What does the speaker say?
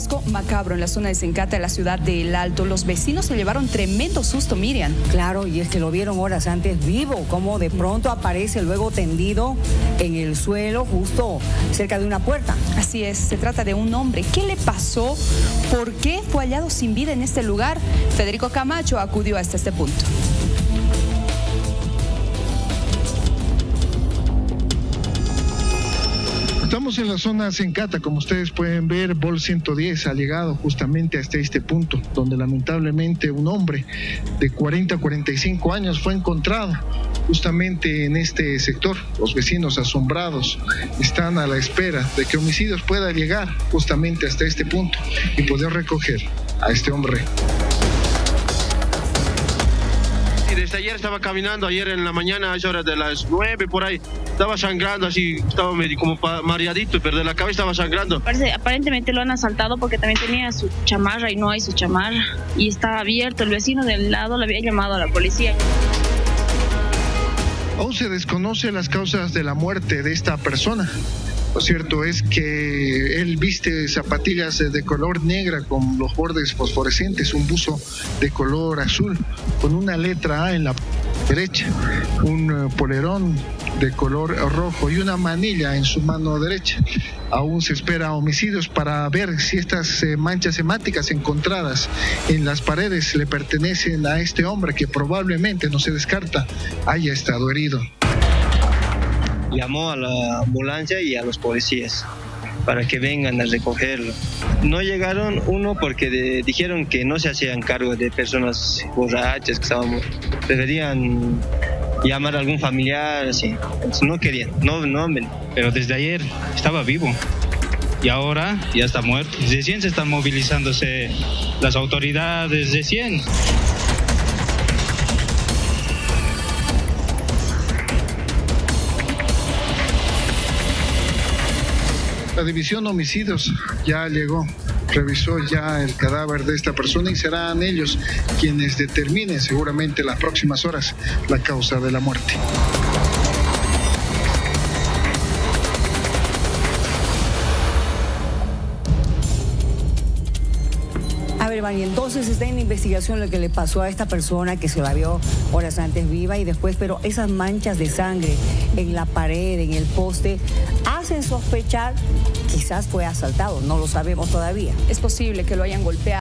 hallazgo macabro en la zona de Senkata, de la ciudad de El Alto. Los vecinos se llevaron tremendo susto, Miriam. Claro, y es que lo vieron horas antes vivo, como de pronto aparece luego tendido en el suelo, justo cerca de una puerta. Así es, se trata de un hombre. ¿Qué le pasó? ¿Por qué fue hallado sin vida en este lugar? Federico Camacho acudió hasta este punto. Estamos en la zona Senkata, como ustedes pueden ver, Bol 110 ha llegado justamente hasta este punto, donde lamentablemente un hombre de 40 a 45 años fue encontrado justamente en este sector. Los vecinos asombrados están a la espera de que homicidios pueda llegar justamente hasta este punto y poder recoger a este hombre. Desde ayer estaba caminando, ayer en la mañana, a las horas de las 9 por ahí, estaba sangrando así, estaba medio como mareadito, pero de la cabeza estaba sangrando. Aparentemente lo han asaltado porque también tenía su chamarra y no hay su chamarra y está abierto. El vecino del lado le había llamado a la policía. Aún se desconocen las causas de la muerte de esta persona. Lo cierto es que él viste zapatillas de color negra con los bordes fosforescentes, un buzo de color azul con una letra A en la derecha, un polerón de color rojo y una manilla en su mano derecha. Aún se espera homicidios para ver si estas manchas hemáticas encontradas en las paredes le pertenecen a este hombre que probablemente, no se descarta, haya estado herido. Llamó a la ambulancia y a los policías para que vengan a recogerlo. No llegaron, uno porque dijeron que no se hacían cargo de personas borrachas que estaban, preferían llamar a algún familiar, así. Entonces no querían, no, pero desde ayer estaba vivo y ahora ya está muerto. Recién se están movilizándose las autoridades, recién. La división homicidios ya llegó, revisó ya el cadáver de esta persona y serán ellos quienes determinen seguramente en las próximas horas la causa de la muerte. A ver, Bani, entonces está en investigación lo que le pasó a esta persona que se la vio horas antes viva y después, pero esas manchas de sangre en la pared, en el poste, hacen sospechar, quizás fue asaltado, no lo sabemos todavía. Es posible que lo hayan golpeado.